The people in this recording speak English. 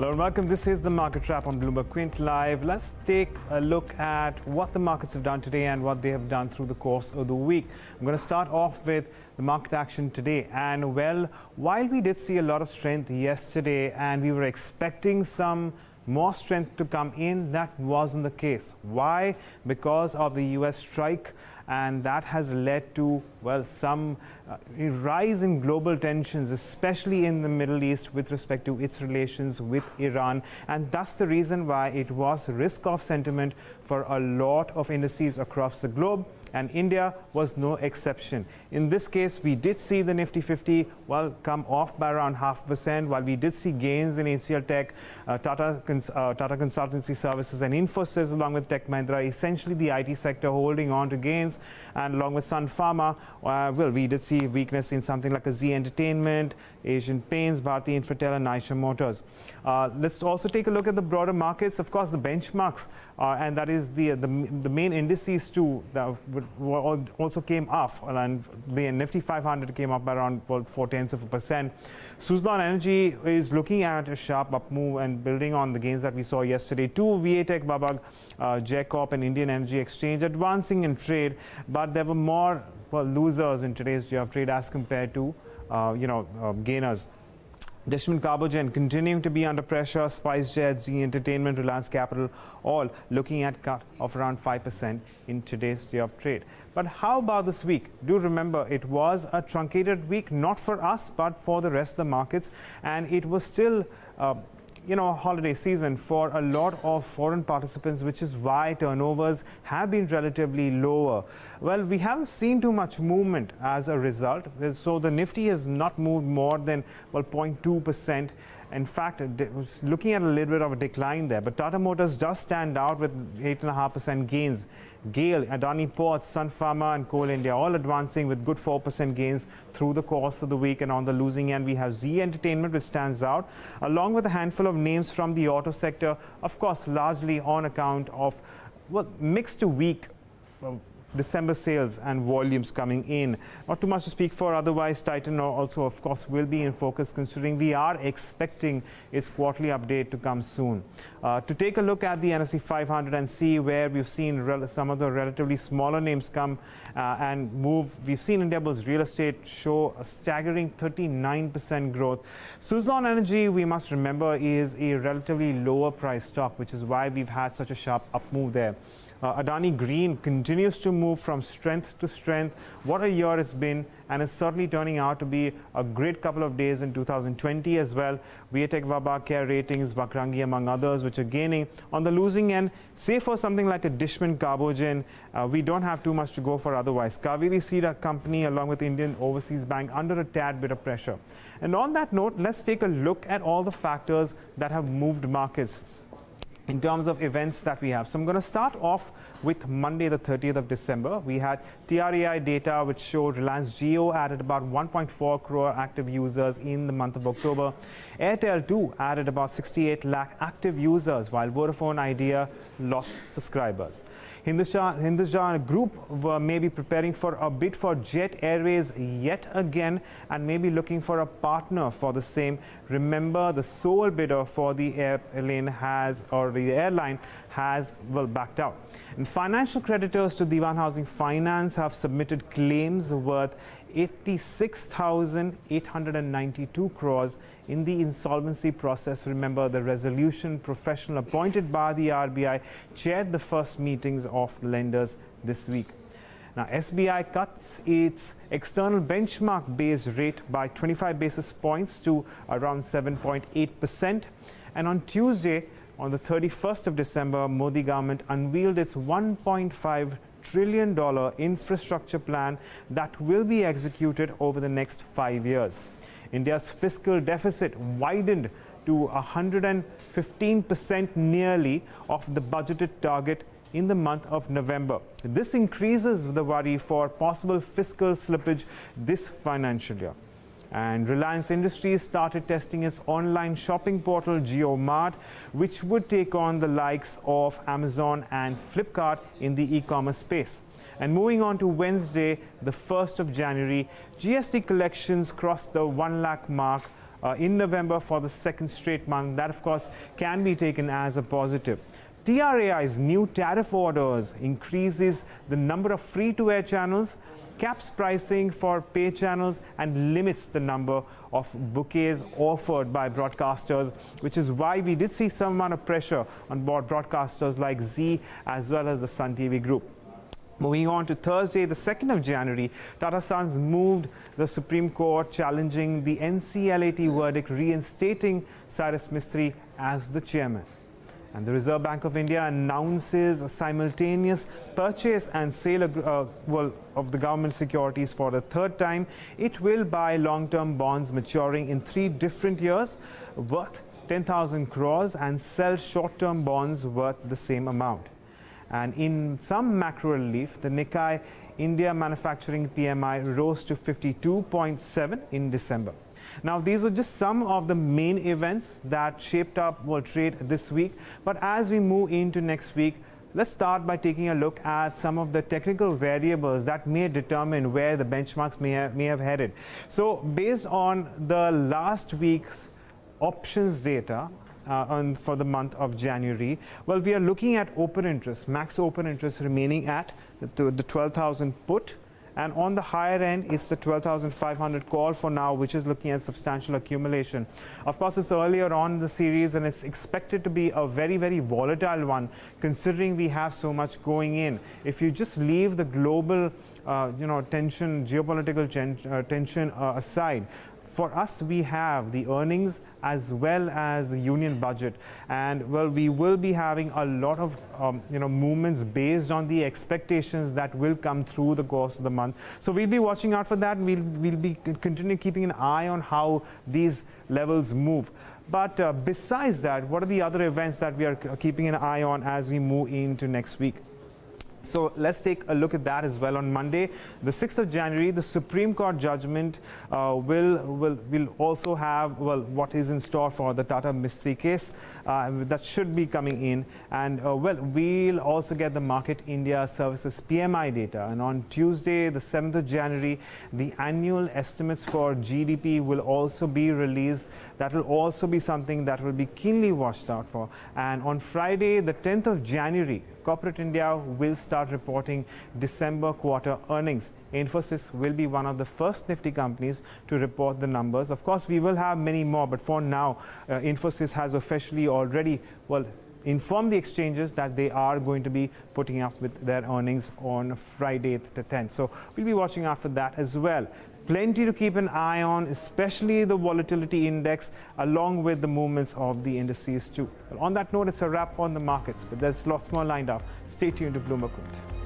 Hello and welcome. This is the Market Wrap on Bloomberg Quint Live. Let's take a look at what the markets have done today and what they have done through the course of the week. I'm going to start off with the market action today. And well, while we did see a lot of strength yesterday and we were expecting some more strength to come in, that wasn't the case. Why? Because of the US strike, and that has led to, well, some rise in global tensions, especially in the Middle East with respect to its relations with Iran. And that's the reason why it was risk-off sentiment for a lot of indices across the globe, and India was no exception. In this case, we did see the Nifty 50, well, come off by around 0.5%, while we did see gains in HCL Tech, Tata Consultancy Services and Infosys, along with Tech Mahindra, essentially the IT sector holding on to gains, and along with Sun Pharma, well, we did see weakness in something like a Z Entertainment, Asian Paints, Bharti Infratel and Asian Motors. Let's also take a look at the broader markets, of course, the benchmarks, and that is the main indices too that also came off, and the Nifty 500 came up by around 0.4%. Suzlon Energy is looking at a sharp up move and building on the gains that we saw yesterday. Two VATEC, Babag, JCOP and Indian Energy Exchange advancing in trade, but there were more, well, losers in today's day of trade as compared to gainers. Dishman Carbogen continuing to be under pressure. SpiceJet, Z Entertainment, Reliance Capital, all looking at cut of around 5% in today's day of trade. But how about this week? Do remember, it was a truncated week, not for us, but for the rest of the markets. And it was still holiday season for a lot of foreign participants, which is why turnovers have been relatively lower. Well, we haven't seen too much movement as a result. So the Nifty has not moved more than, well, 0.2%. In fact, it was looking at a little bit of a decline there, but Tata Motors does stand out with 8.5% gains. GAIL, Adani Ports, Sun Pharma and Coal India all advancing with good 4% gains through the course of the week. And on the losing end, we have Z Entertainment, which stands out, along with a handful of names from the auto sector, of course, largely on account of, well, mixed to weak December sales and volumes coming in. Not too much to speak for. Otherwise, Titan also, of course, will be in focus, considering we are expecting its quarterly update to come soon. To take a look at the NSE 500 and see where we've seen some of the relatively smaller names come and move. We've seen Indiabulls Real Estate show a staggering 39% growth. Suzlon Energy, we must remember, is a relatively lower price stock, which is why we've had such a sharp up move there. Adani Green continues to move from strength to strength. What a year it's been, and it's certainly turning out to be a great couple of days in 2020 as well. Vietek Vabha Care ratings, Vakrangi among others, which are gaining. On the losing end, say for something like a Dishman Carbogen, we don't have too much to go for otherwise. Kaveri Seed Company along with Indian Overseas Bank under a tad bit of pressure. And on that note, let's take a look at all the factors that have moved markets in terms of events that we have. So I'm going to start off with Monday, the 30th of December. We had TRAI data, which showed Reliance Jio added about 1.4 crore active users in the month of October. Airtel too added about 68 lakh active users, while Vodafone Idea lost subscribers. Hindustan Group were maybe preparing for a bid for Jet Airways yet again, and maybe looking for a partner for the same. Remember, the sole bidder for the airline has, well, backed out. And financial creditors to Diwan Housing Finance have submitted claims worth 86,892 crores in the insolvency process. Remember, the resolution professional appointed by the RBI chaired the first meetings of lenders this week. Now, SBI cuts its external benchmark base rate by 25 basis points to around 7.8%. And on Tuesday, on the 31st of December, Modi government unveiled its $1.5 trillion infrastructure plan that will be executed over the next 5 years. India's fiscal deficit widened to 115% nearly of the budgeted target in the month of November. This increases the worry for possible fiscal slippage this financial year. And Reliance Industries started testing its online shopping portal JioMart, which would take on the likes of Amazon and Flipkart in the e-commerce space. And moving on to Wednesday, the 1st of January, GST collections crossed the 1 lakh mark, in November for the second straight month. That, of course, can be taken as a positive. TRAI's new tariff orders increases the number of free-to-air channels, caps pricing for pay channels, and limits the number of bouquets offered by broadcasters, which is why we did see some amount of pressure on broadcasters like Z as well as the Sun TV group. Moving on to Thursday, the 2nd of January, Tata Sons moved the Supreme Court challenging the NCLAT verdict reinstating Cyrus Mistry as the chairman. And the Reserve Bank of India announces a simultaneous purchase and sale of the government securities for the third time. It will buy long-term bonds maturing in 3 different years worth 10,000 crores and sell short-term bonds worth the same amount. And in some macro relief, the Nikkei India Manufacturing PMI rose to 52.7 in December. Now, these were just some of the main events that shaped up world trade this week. But as we move into next week, let's start by taking a look at some of the technical variables that may determine where the benchmarks may have headed. So, based on the last week's options data for the month of January, well, we are looking at open interest, max open interest remaining at the 12,000 put. And on the higher end, it's the 12,500 call for now, which is looking at substantial accumulation. Of course, it's earlier on in the series, and it's expected to be a very, very volatile one, considering we have so much going in. If you just leave the global, tension, geopolitical tension aside, for us, we have the earnings as well as the union budget, and well, we will be having a lot of movements based on the expectations that will come through the course of the month. So we'll be watching out for that. We'll be continue keeping an eye on how these levels move. But besides that, what are the other events that we are keeping an eye on as we move into next week? So let's take a look at that as well. On Monday, the 6th of January, the Supreme Court judgment will also have, well, what is in store for the Tata Mistry case that should be coming in. And well, we'll also get the Market India Services PMI data. And on Tuesday, the 7th of January, the annual estimates for GDP will also be released. That will also be something that will be keenly watched out for. And on Friday, the 10th of January, Corporate India will start reporting December quarter earnings. Infosys will be one of the first Nifty companies to report the numbers. Of course, we will have many more, but for now, Infosys has officially already, well, informed the exchanges that they are going to be putting up with their earnings on Friday the 10th. So we'll be watching out for that as well. Plenty to keep an eye on, especially the volatility index, along with the movements of the indices too. But on that note, it's a wrap on the markets, but there's lots more lined up. Stay tuned to Bloomberg Quint.